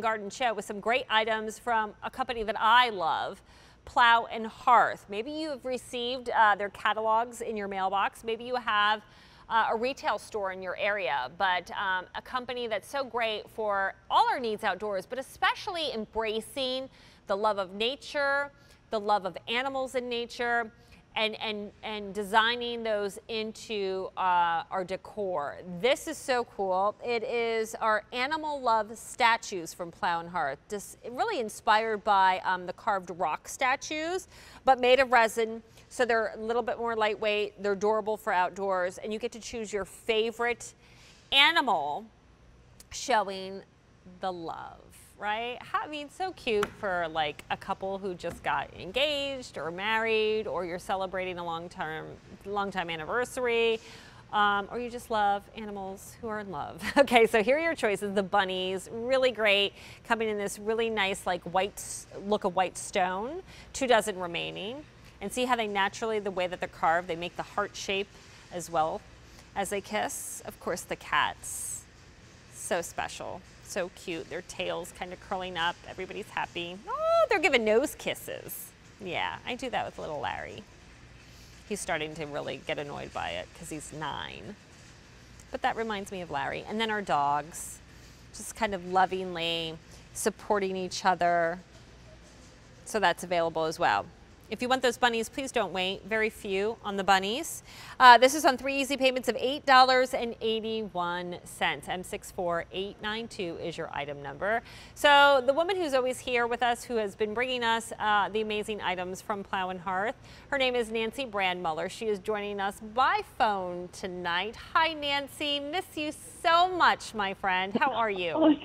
Garden show with some great items from a company that I love, Plow and Hearth. Maybe you have received their catalogs in your mailbox. Maybe you have a retail store in your area, but a company that's so great for all our needs outdoors, but especially embracing the love of nature, the love of animals in nature, and designing those into our decor. This is so cool. It is our animal love statues from Plow and Hearth. Just really inspired by the carved rock statues, but made of resin. So they're a little bit more lightweight. They're durable for outdoors, and you get to choose your favorite animal, showing the love. Right? I mean, so cute for like a couple who just got engaged or married, or you're celebrating a long-time anniversary, or you just love animals who are in love. Okay, so here are your choices. The bunnies, really great, coming in this really nice like white stone, 2 dozen remaining, and see how they naturally, the way that they're carved, they make the heart shape as well as they kiss. Of course, the cats, so special. So cute, their tails kind of curling up, everybody's happy. Oh, they're giving nose kisses. Yeah, I do that with little Larry. He's starting to really get annoyed by it because he's 9. But that reminds me of Larry. And then our dogs, just kind of lovingly supporting each other. So that's available as well. If you want those bunnies, please don't wait. Very few on the bunnies. This is on 3 easy payments of $8.81. M64892 is your item number. So the woman who's always here with us, who has been bringing us the amazing items from Plow and Hearth, her name is Nancy Brandmuller. She is joining us by phone tonight. Hi, Nancy. Miss you so much, my friend. How are you?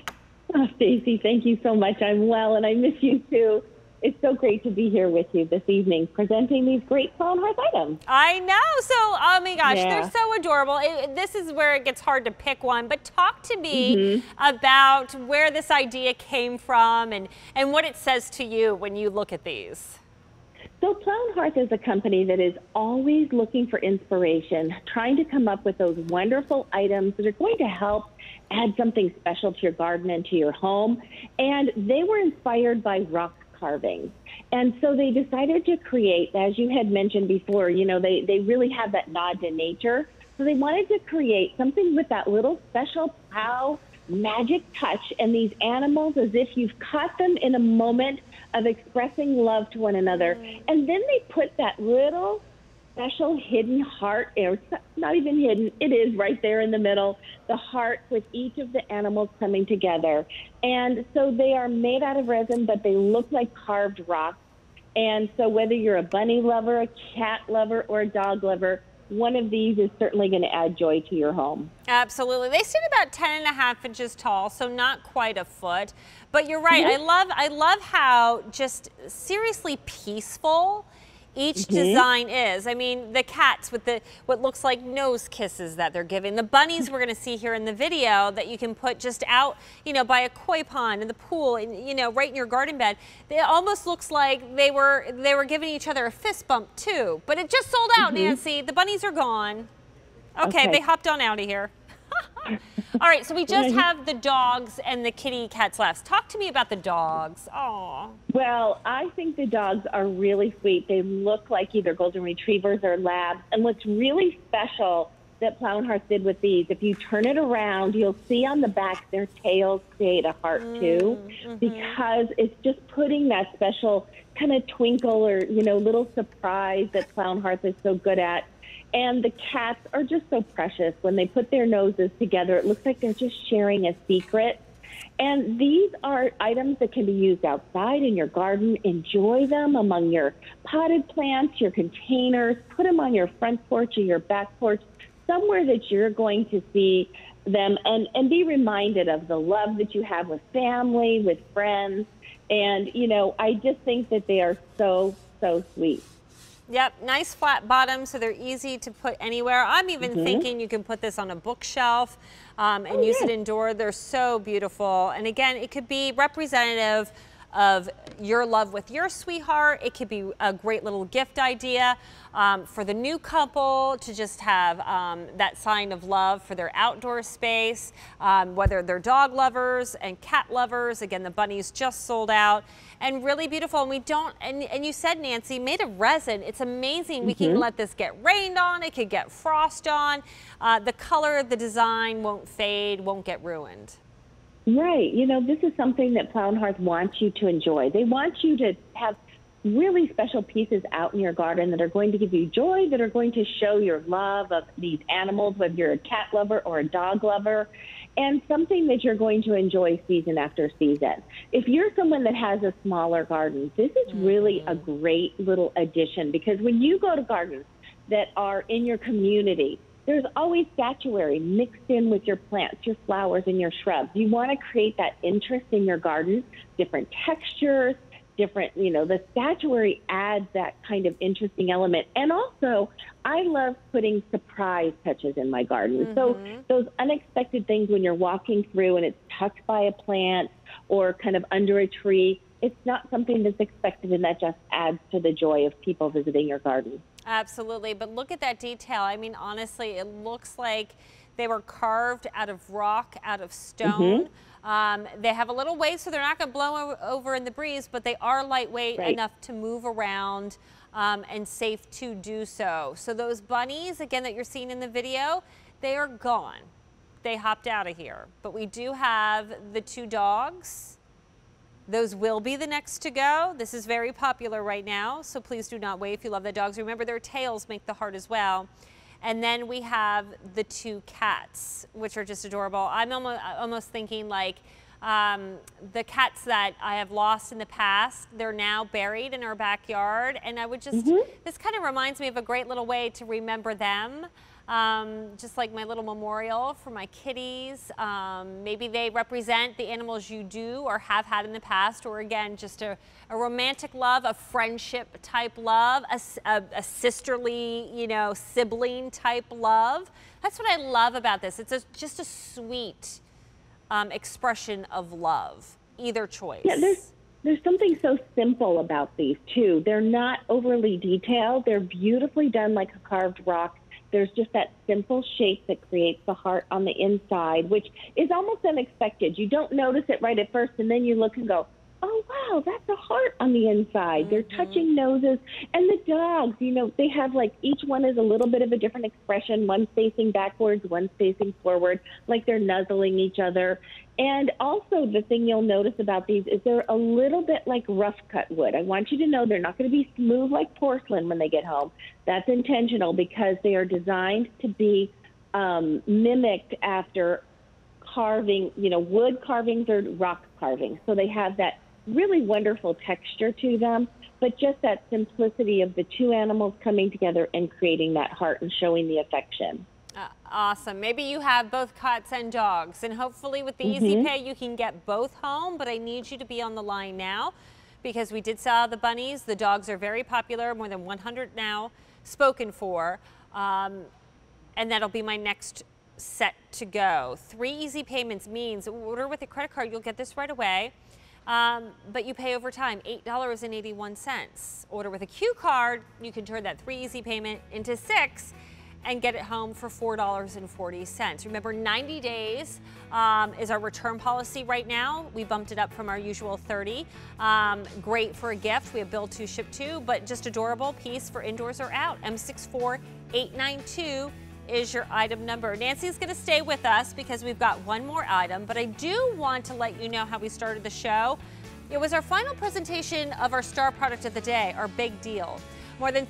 Oh, Stacey, thank you so much. I'm well, and I miss you too. It's so great to be here with you this evening, presenting these great Plow and Hearth items. I know. So, oh my gosh, yeah. They're so adorable. This is where it gets hard to pick one, but talk to me about where this idea came from and what it says to you when you look at these. So Plow and Hearth is a company that is always looking for inspiration, trying to come up with those wonderful items that are going to help add something special to your garden and to your home. And they were inspired by rock carvings. And so they decided to create, as you had mentioned before, you know, they really have that nod to nature. So they wanted to create something with that little special plow magic touch and these animals as if you've caught them in a moment of expressing love to one another. And then they put that little special hidden heart, or it's not even hidden, it is right there in the middle, the heart with each of the animals coming together. And so they are made out of resin, but they look like carved rocks. And so whether you're a bunny lover, a cat lover, or a dog lover, one of these is certainly going to add joy to your home. Absolutely. They sit about 10.5 inches tall, so not quite a foot. But you're right. I love how just seriously peaceful each design is. I mean, the cats with the what looks like nose kisses that they're giving. The bunnies we're going to see here in the video that you can put just out, you know, by a koi pond in the pool, and you know, right in your garden bed. It almost looks like they were giving each other a fist bump too. But it just sold out, Nancy. The bunnies are gone. Okay, they hopped on out of here. All right, so we just have the dogs and the kitty cats left. Talk to me about the dogs. Aww. Well, I think the dogs are really sweet. They look like either golden retrievers or labs. And what's really special that Plow and Hearth did with these, if you turn it around, you'll see on the back their tails create a heart too, because it's just putting that special kind of twinkle or, you know, little surprise that Plow and Hearth is so good at. And the cats are just so precious. When they put their noses together, it looks like they're just sharing a secret. And these are items that can be used outside in your garden. Enjoy them among your potted plants, your containers. Put them on your front porch or your back porch, somewhere that you're going to see them and be reminded of the love that you have with family, with friends. And, you know, I just think that they are so, so sweet. Yep, nice flat bottom, so they're easy to put anywhere. I'm even thinking you can put this on a bookshelf and use it indoor. They're so beautiful. And again, it could be representative of your love with your sweetheart. It could be a great little gift idea for the new couple to just have that sign of love for their outdoor space, whether they're dog lovers and cat lovers. Again, the bunnies just sold out and really beautiful. And we don't, and you said, Nancy, made of resin. It's amazing. Mm-hmm. We can let this get rained on. It could get frost on. The color, the design won't fade, won't get ruined. Right. You know, this is something that Plow and Hearth wants you to enjoy. They want you to have really special pieces out in your garden that are going to give you joy, that are going to show your love of these animals, whether you're a cat lover or a dog lover, and something that you're going to enjoy season after season. If you're someone that has a smaller garden, this is really a great little addition, because when you go to gardens that are in your community, there's always statuary mixed in with your plants, your flowers, and your shrubs. You want to create that interest in your garden, different textures, different, you know, the statuary adds that kind of interesting element. And also, I love putting surprise touches in my garden. Mm-hmm. So those unexpected things when you're walking through and it's tucked by a plant or kind of under a tree, it's not something that's expected, and that just adds to the joy of people visiting your garden. Absolutely, but look at that detail. I mean, honestly, it looks like they were carved out of rock, out of stone. Mm-hmm. They have a little weight, so they're not going to blow over in the breeze, but they are lightweight enough to move around and safe to do so. So those bunnies, again, that you're seeing in the video, they are gone. They hopped out of here, but we do have the two dogs. Those will be the next to go. This is very popular right now, so please do not wait if you love the dogs. Remember, their tails make the heart as well. And then we have the two cats, which are just adorable. I'm almost thinking like the cats that I have lost in the past, they're now buried in our backyard. And I would just, this kind of reminds me of a great little way to remember them. Just like my little memorial for my kitties. Maybe they represent the animals you do or have had in the past, or again, just a romantic love, a friendship type love, a sisterly, you know, sibling type love. That's what I love about this. It's just a sweet expression of love, either choice. Yeah, there's something so simple about these too. They're not overly detailed. They're beautifully done like a carved rock. There's just that simple shape that creates the heart on the inside, which is almost unexpected. You don't notice it right at first, and then you look and go, oh, wow, that's a heart on the inside. Mm-hmm. They're touching noses. And the dogs, you know, they have like each one is a little bit of a different expression, one facing backwards, one facing forward, like they're nuzzling each other. And also the thing you'll notice about these is they're a little bit like rough cut wood. I want you to know they're not going to be smooth like porcelain when they get home. That's intentional because they are designed to be mimicked after carving, you know, wood carvings or rock carvings. So they have that really wonderful texture to them, but just that simplicity of the two animals coming together and creating that heart and showing the affection. Awesome. Maybe you have both cats and dogs, and hopefully with the Easy Pay you can get both home, but I need you to be on the line now because we did sell the bunnies. The dogs are very popular, more than 100 now spoken for, and that'll be my next set to go. 3 easy payments means order with a credit card, you'll get this right away, but you pay over time, $8.81. Order with a Q card, you can turn that 3 easy payment into 6 and get it home for $4.40. Remember, 90 days is our return policy right now. We bumped it up from our usual 30. Great for a gift. We have build to, ship to, but just adorable piece for indoors or out. M64892 is your item number. Nancy's gonna stay with us because we've got one more item, but I do want to let you know how we started the show. It was our final presentation of our star product of the day, our big deal. More than